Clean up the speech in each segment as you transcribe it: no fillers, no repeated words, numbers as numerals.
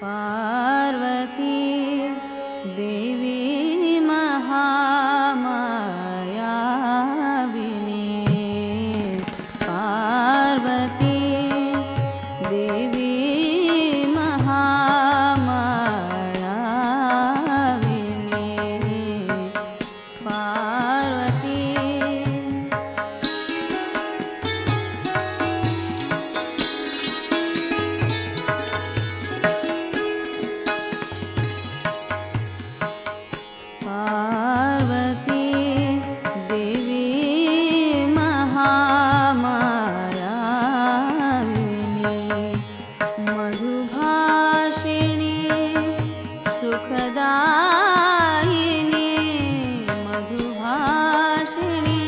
Parvati देवी Mahamaya विने Parvati देवी Mahamaya विने Parvati सुखदायिनी मधुभाषिणी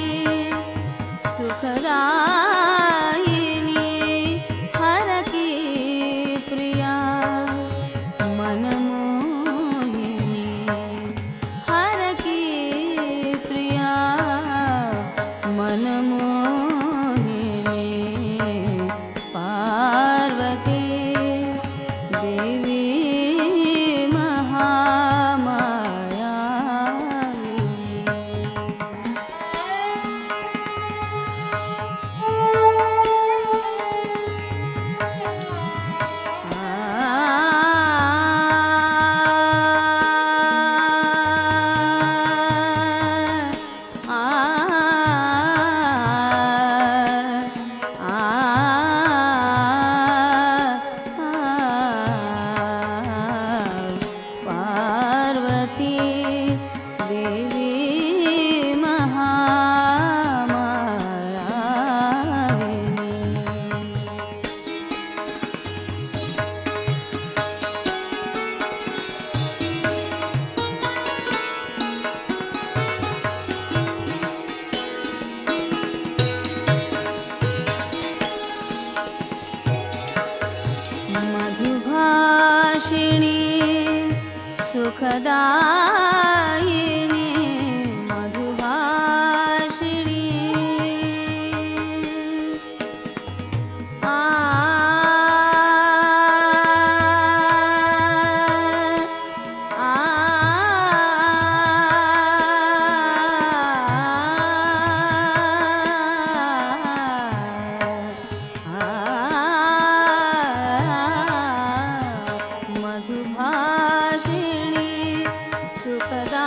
आ आ मधुभाषिणी सुखदा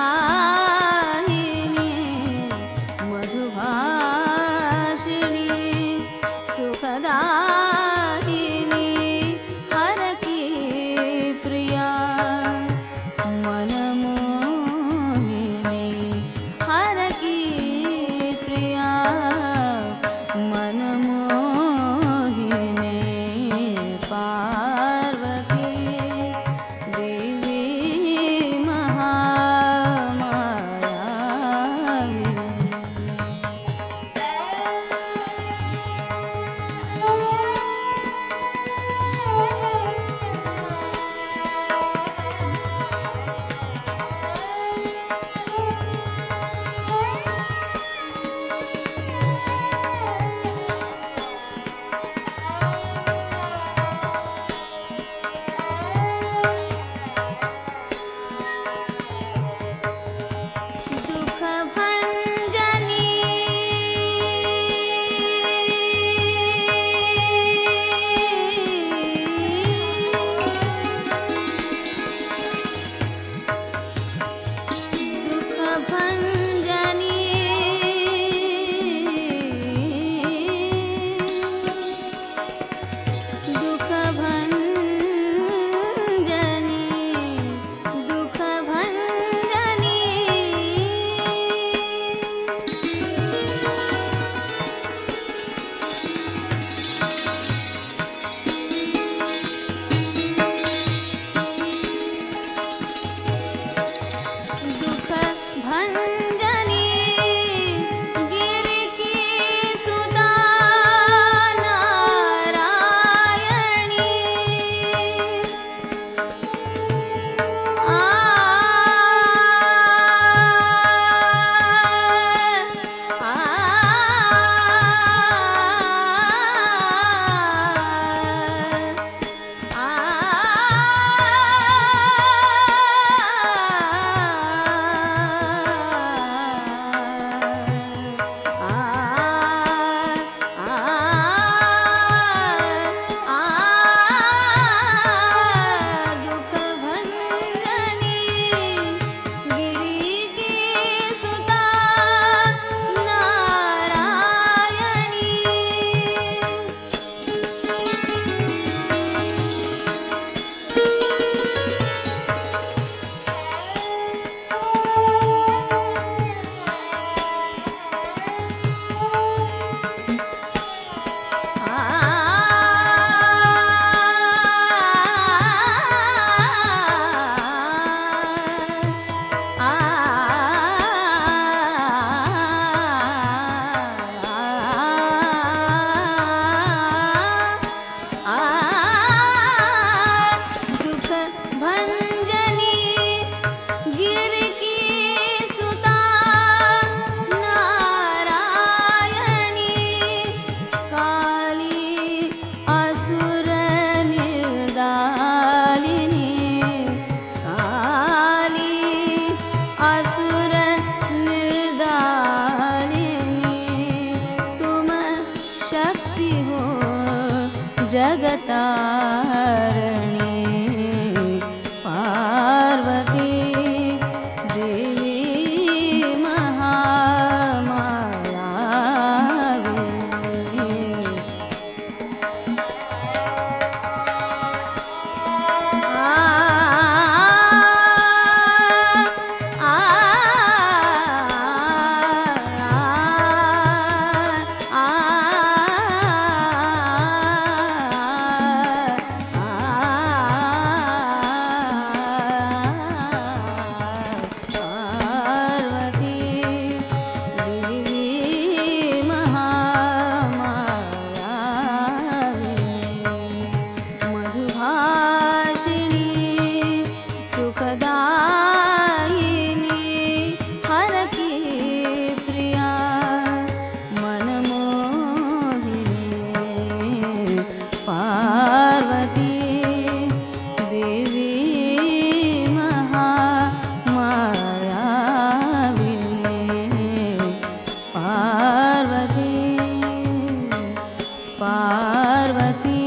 Parvati.